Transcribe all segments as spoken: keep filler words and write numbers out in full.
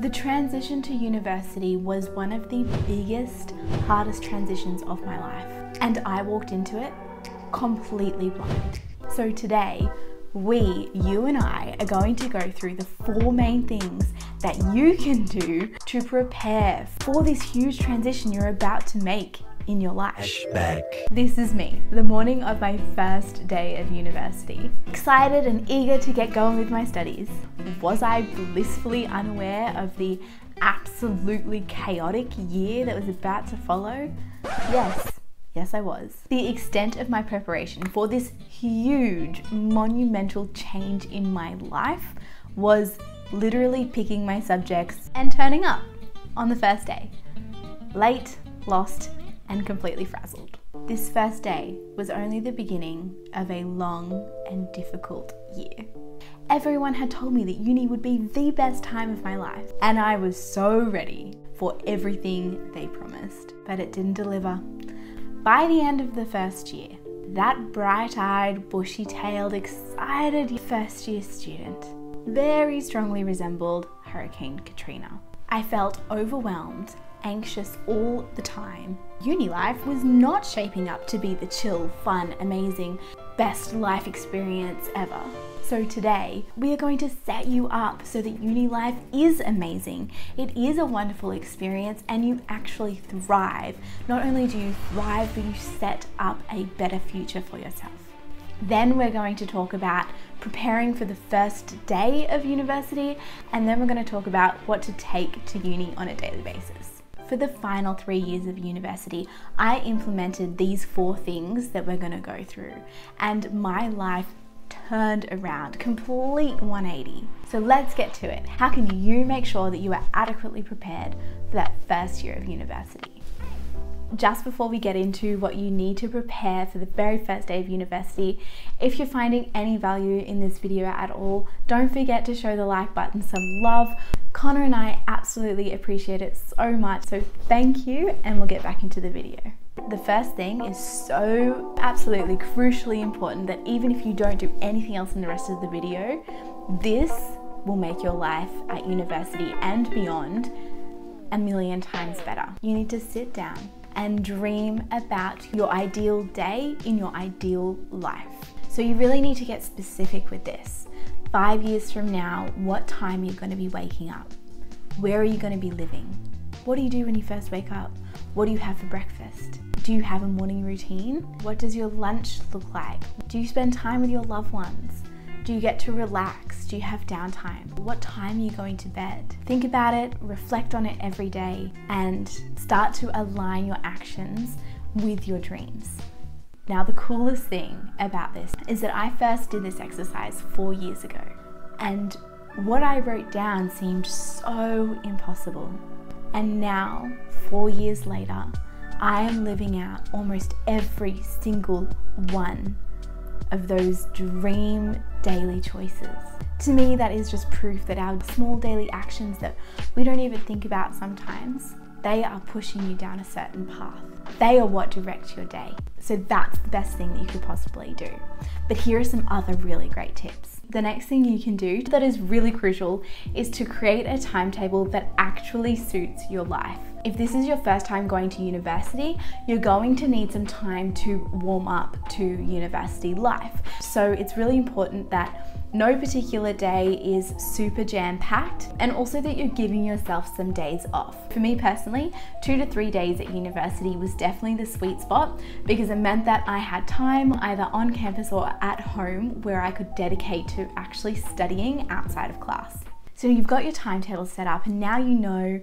The transition to university was one of the biggest, hardest transitions of my life, and I walked into it completely blind. So today, we, you and I, are going to go through the four main things that you can do to prepare for this huge transition you're about to make in your life. Flashback. This is me, the morning of my first day of university. Excited and eager to get going with my studies. Was I blissfully unaware of the absolutely chaotic year that was about to follow? Yes. Yes, I was. The extent of my preparation for this huge, monumental change in my life was literally picking my subjects and turning up on the first day. Late, lost, and completely frazzled. This first day was only the beginning of a long and difficult year. Everyone had told me that uni would be the best time of my life, and I was so ready for everything they promised, but it didn't deliver. By the end of the first year, that bright-eyed, bushy-tailed, excited first-year student very strongly resembled Hurricane Katrina. I felt overwhelmed, anxious all the time. Uni life was not shaping up to be the chill, fun, amazing, best life experience ever. So today, we are going to set you up so that uni life is amazing. It is a wonderful experience and you actually thrive. Not only do you thrive, but you set up a better future for yourself. Then we're going to talk about preparing for the first day of university, and then we're going to talk about what to take to uni on a daily basis. For the final three years of university, I implemented these four things that we're going to go through, and my life turned around, complete one eighty. So let's get to it. How can you make sure that you are adequately prepared for that first year of university? Just before we get into what you need to prepare for the very first day of university, if you're finding any value in this video at all, don't forget to show the like button some love. Connor and I absolutely appreciate it so much, so thank you, and we'll get back into the video. The first thing is so absolutely crucially important that even if you don't do anything else in the rest of the video, this will make your life at university and beyond a million times better. You need to sit down and dream about your ideal day in your ideal life. So you really need to get specific with this. Five years from now, what time are you going to be waking up? Where are you going to be living? What do you do when you first wake up? What do you have for breakfast? Do you have a morning routine? What does your lunch look like? Do you spend time with your loved ones? Do you get to relax? Do you have downtime? What time are you going to bed? Think about it, reflect on it every day, and start to align your actions with your dreams. Now, the coolest thing about this is that I first did this exercise four years ago, and what I wrote down seemed so impossible. And now, four years later, I am living out almost every single one of those dream daily choices. To me, that is just proof that our small daily actions that we don't even think about sometimes, they are pushing you down a certain path. They are what direct your day. So that's the best thing that you could possibly do. But here are some other really great tips. The next thing you can do that is really crucial is to create a timetable that actually suits your life. If this is your first time going to university, you're going to need some time to warm up to university life. So it's really important that no particular day is super jam-packed, and also that you're giving yourself some days off. For me personally, two to three days at university was definitely the sweet spot, because it meant that I had time either on campus or at home where I could dedicate to actually studying outside of class. So you've got your timetable set up, and now you know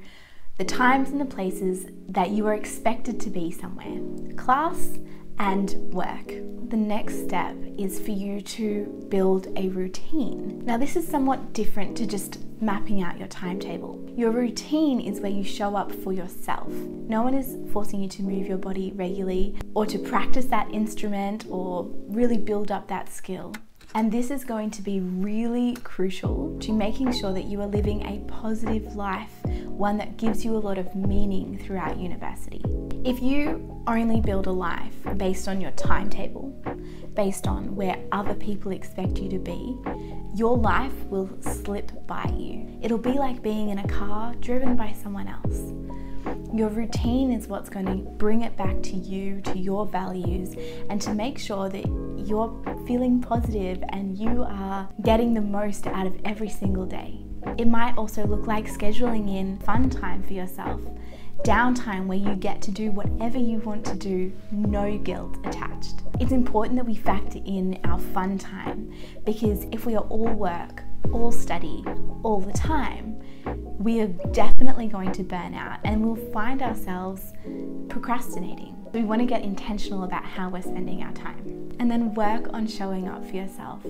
the times and the places that you are expected to be somewhere. Class and work. The next step is for you to build a routine. Now, this is somewhat different to just mapping out your timetable. Your routine is where you show up for yourself. No one is forcing you to move your body regularly or to practice that instrument or really build up that skill. And this is going to be really crucial to making sure that you are living a positive life, one that gives you a lot of meaning throughout university. If you only build a life based on your timetable, based on where other people expect you to be, your life will slip by you. It'll be like being in a car driven by someone else. Your routine is what's going to bring it back to you, to your values, and to make sure that you're feeling positive and you are getting the most out of every single day. It might also look like scheduling in fun time for yourself, downtime where you get to do whatever you want to do, no guilt attached. It's important that we factor in our fun time, because if we are all work, all study, all the time, we are definitely going to burn out and we'll find ourselves procrastinating. We want to get intentional about how we're spending our time. And then work on showing up for yourself.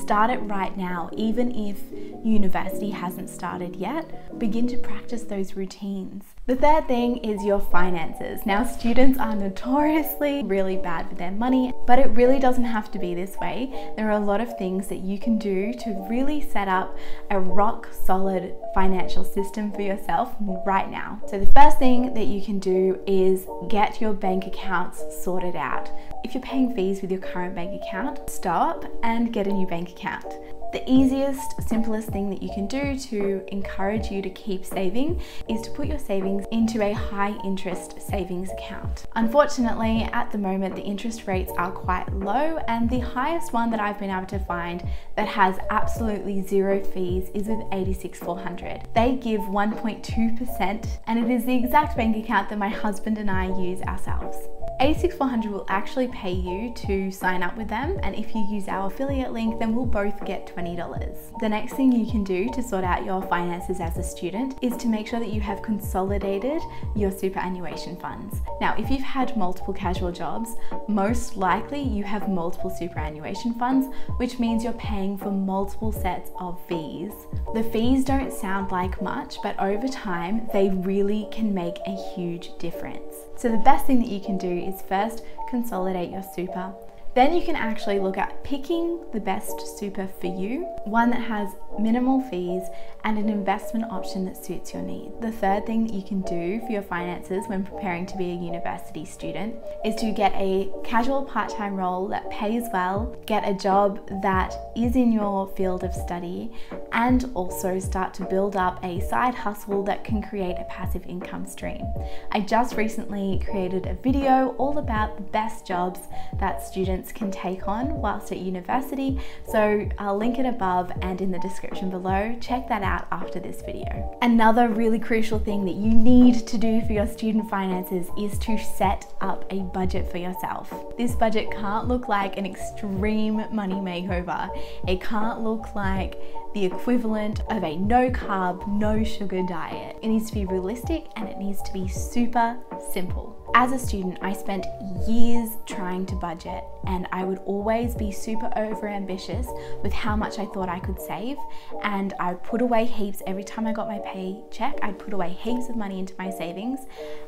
Start it right now, even if university hasn't started yet. Begin to practice those routines. The third thing is your finances. Now, students are notoriously really bad with their money, but it really doesn't have to be this way. There are a lot of things that you can do to really set up a rock solid financial system for yourself right now. So the first thing that you can do is get your bank account accounts sorted out. If you're paying fees with your current bank account, stop and get a new bank account. The easiest, simplest thing that you can do to encourage you to keep saving is to put your savings into a high interest savings account. Unfortunately, at the moment, the interest rates are quite low, and the highest one that I've been able to find that has absolutely zero fees is with eighty-six four hundred. They give one point two percent, and it is the exact bank account that my husband and I use ourselves. eighty-six four hundred will actually pay you to sign up with them, and if you use our affiliate link, then we'll both get twenty dollars. The next thing you can do to sort out your finances as a student is to make sure that you have consolidated your superannuation funds. Now, if you've had multiple casual jobs, most likely you have multiple superannuation funds, which means you're paying for multiple sets of fees. The fees don't sound like much, but over time, they really can make a huge difference. So the best thing that you can do is first consolidate your super. Then you can actually look at picking the best super for you, one that has minimal fees and an investment option that suits your needs. The third thing that you can do for your finances when preparing to be a university student is to get a casual part-time role that pays well, get a job that is in your field of study, and also start to build up a side hustle that can create a passive income stream. I just recently created a video all about the best jobs that students can take on whilst at university, so I'll link it above and in the description below. Check that out after this video. Another really crucial thing that you need to do for your student finances is to set up a budget for yourself. This budget can't look like an extreme money makeover. It can't look like the equivalent of a no carb, no sugar diet. It needs to be realistic and it needs to be super simple. As a student, I spent years trying to budget, and I would always be super overambitious with how much I thought I could save, and I put away heaps. Every time I got my paycheck, I'd put away heaps of money into my savings,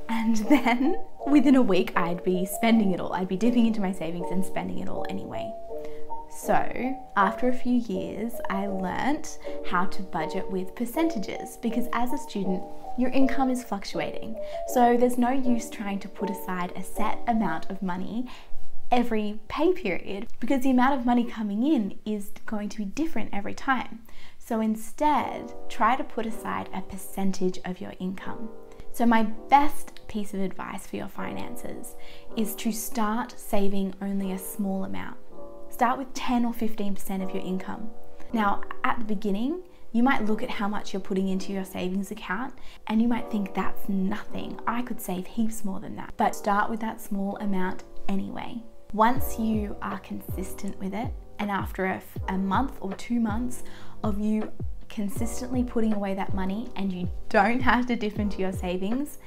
and then within a week I'd be spending it all. I'd be dipping into my savings and spending it all anyway. So after a few years, I learnt how to budget with percentages, because as a student, your income is fluctuating. So there's no use trying to put aside a set amount of money every pay period, because the amount of money coming in is going to be different every time. So instead, try to put aside a percentage of your income. So my best piece of advice for your finances is to start saving only a small amount. Start with ten or fifteen percent of your income. Now, at the beginning, you might look at how much you're putting into your savings account and you might think, that's nothing. I could save heaps more than that. But start with that small amount anyway. Once you are consistent with it, and after a, a month or two months of you consistently putting away that money and you don't have to dip into your savings,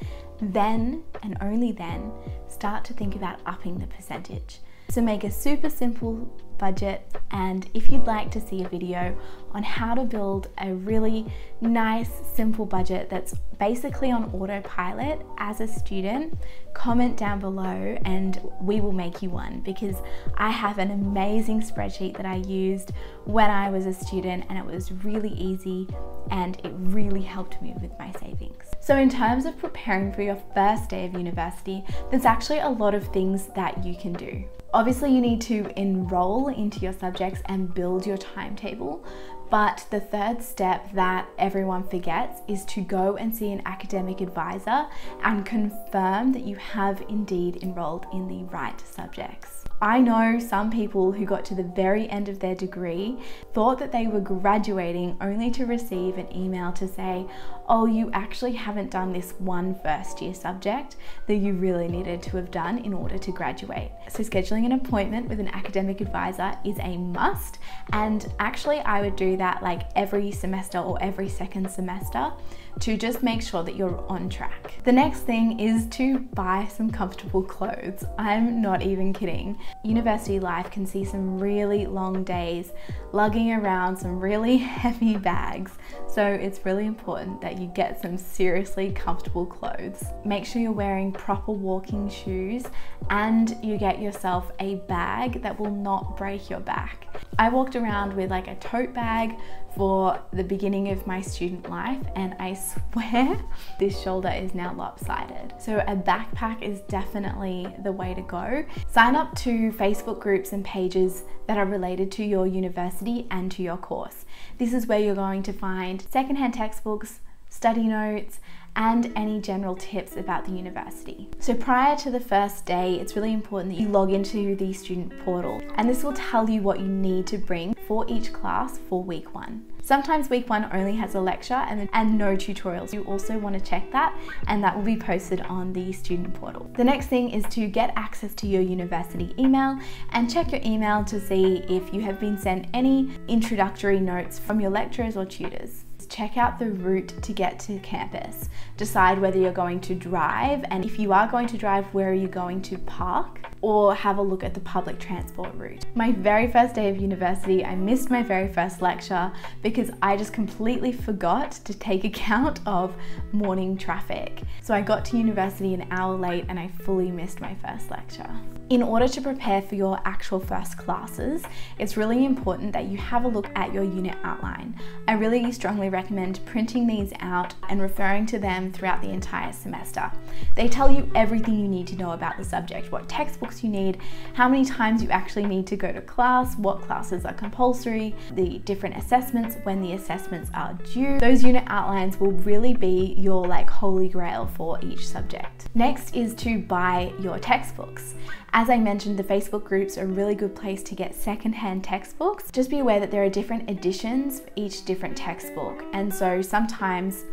then and only then start to think about upping the percentage. So make a super simple budget, and if you'd like to see a video on how to build a really nice, simple budget that's basically on autopilot as a student, comment down below and we will make you one, because I have an amazing spreadsheet that I used when I was a student and it was really easy and it really helped me with my savings. So in terms of preparing for your first day of university, there's actually a lot of things that you can do. Obviously, you need to enroll into your subjects and build your timetable, but the third step that everyone forgets is to go and see an academic advisor and confirm that you have indeed enrolled in the right subjects. I know some people who got to the very end of their degree thought that they were graduating, only to receive an email to say, oh, you actually haven't done this one first year subject that you really needed to have done in order to graduate. So scheduling an appointment with an academic advisor is a must, and actually I would do that like every semester or every second semester to just make sure that you're on track. The next thing is to buy some comfortable clothes. I'm not even kidding. University life can see some really long days lugging around some really heavy bags, so it's really important that you get some seriously comfortable clothes. Make sure you're wearing proper walking shoes and you get yourself a bag that will not break your back. I walked around with like a tote bag for the beginning of my student life, and I swear this shoulder is now lopsided. So a backpack is definitely the way to go. Sign up to Facebook groups and pages that are related to your university and to your course. This is where you're going to find secondhand textbooks, study notes, and any general tips about the university. So prior to the first day, it's really important that you log into the student portal, and this will tell you what you need to bring for each class for week one. Sometimes week one only has a lecture and, and no tutorials. You also want to check that, and that will be posted on the student portal. The next thing is to get access to your university email and check your email to see if you have been sent any introductory notes from your lecturers or tutors. Check out the route to get to campus. Decide whether you're going to drive, and if you are going to drive, where are you going to park? Or have a look at the public transport route. My very first day of university, I missed my very first lecture because I just completely forgot to take account of morning traffic. So I got to university an hour late and I fully missed my first lecture. In order to prepare for your actual first classes, it's really important that you have a look at your unit outline. I really strongly recommend printing these out and referring to them throughout the entire semester. They tell you everything you need to know about the subject, what textbooks you need, how many times you actually need to go to class, what classes are compulsory, the different assessments, when the assessments are due. Those unit outlines will really be your like holy grail for each subject. Next is to buy your textbooks. As I mentioned, the Facebook groups are a really good place to get secondhand textbooks. Just be aware that there are different editions for each different textbook, and so sometimes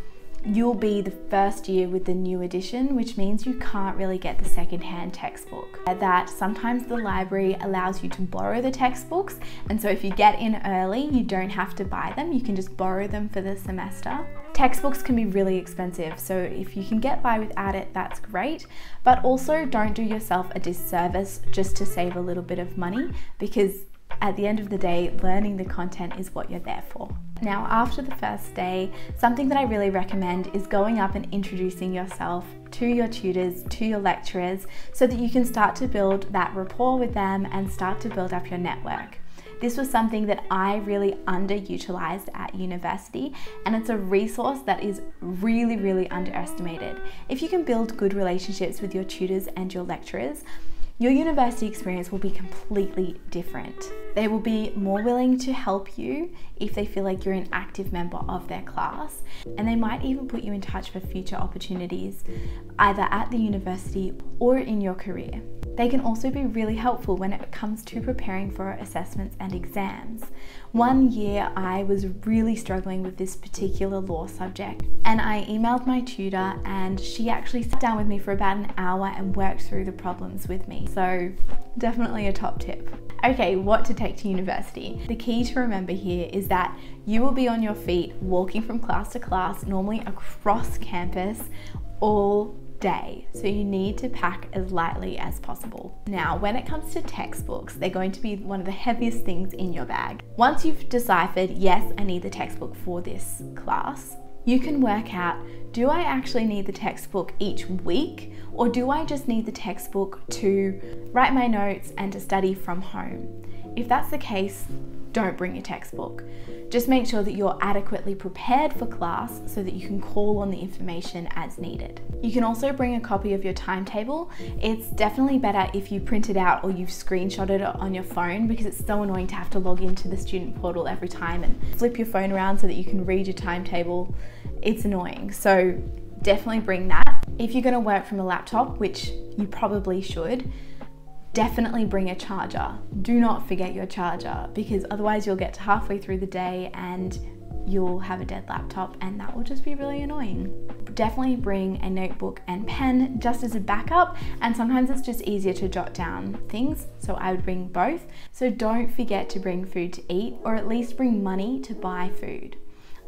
you'll be the first year with the new edition, which means you can't really get the secondhand textbook. That sometimes the library allows you to borrow the textbooks, and so if you get in early, you don't have to buy them, you can just borrow them for the semester. Textbooks can be really expensive, so if you can get by without it, that's great, but also don't do yourself a disservice just to save a little bit of money, because at the end of the day, learning the content is what you're there for. Now, after the first day, something that I really recommend is going up and introducing yourself to your tutors, to your lecturers, so that you can start to build that rapport with them and start to build up your network. This was something that I really underutilized at university, and it's a resource that is really, really underestimated. If you can build good relationships with your tutors and your lecturers, your university experience will be completely different. They will be more willing to help you if they feel like you're an active member of their class, and they might even put you in touch for future opportunities, either at the university or in your career. They can also be really helpful when it comes to preparing for assessments and exams. One year I was really struggling with this particular law subject, and I emailed my tutor and she actually sat down with me for about an hour and worked through the problems with me. So definitely a top tip. Okay, what to take to university. The key to remember here is that you will be on your feet walking from class to class, normally across campus, all day, so you need to pack as lightly as possible. Now, when it comes to textbooks, they're going to be one of the heaviest things in your bag. Once you've deciphered, yes, I need the textbook for this class, you can work out, do I actually need the textbook each week, or do I just need the textbook to write my notes and to study from home? If that's the case, don't bring your textbook. Just make sure that you're adequately prepared for class so that you can call on the information as needed. You can also bring a copy of your timetable. It's definitely better if you print it out or you've screenshotted it on your phone, because it's so annoying to have to log into the student portal every time and flip your phone around so that you can read your timetable. It's annoying, so definitely bring that. If you're going to work from a laptop, which you probably should, definitely bring a charger. Do not forget your charger, because otherwise you'll get to halfway through the day and you'll have a dead laptop, and that will just be really annoying. Definitely bring a notebook and pen just as a backup, and sometimes it's just easier to jot down things, so I would bring both. So don't forget to bring food to eat, or at least bring money to buy food.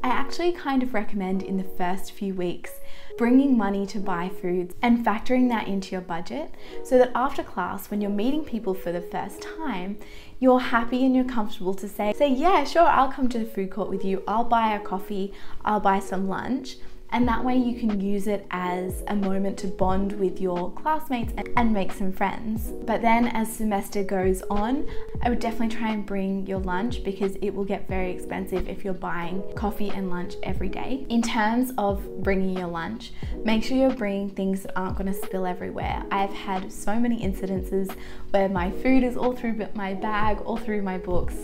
I actually kind of recommend in the first few weeks bringing money to buy foods and factoring that into your budget, so that after class, when you're meeting people for the first time, you're happy and you're comfortable to say, say, yeah, sure, I'll come to the food court with you, I'll buy a coffee, I'll buy some lunch. And that way you can use it as a moment to bond with your classmates and make some friends. But then as semester goes on, I would definitely try and bring your lunch, because it will get very expensive if you're buying coffee and lunch every day. In terms of bringing your lunch, make sure you're bringing things that aren't going to spill everywhere. I've had so many incidences where my food is all through my bag, all through my books.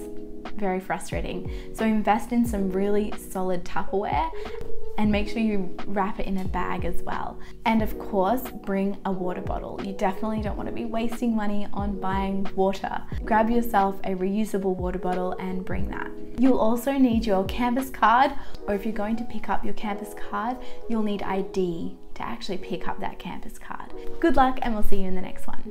Very frustrating. So invest in some really solid Tupperware, and make sure you wrap it in a bag as well. And of course, bring a water bottle. You definitely don't want to be wasting money on buying water. Grab yourself a reusable water bottle and bring that. You'll also need your campus card, or if you're going to pick up your campus card, you'll need I D to actually pick up that campus card. Good luck, and we'll see you in the next one.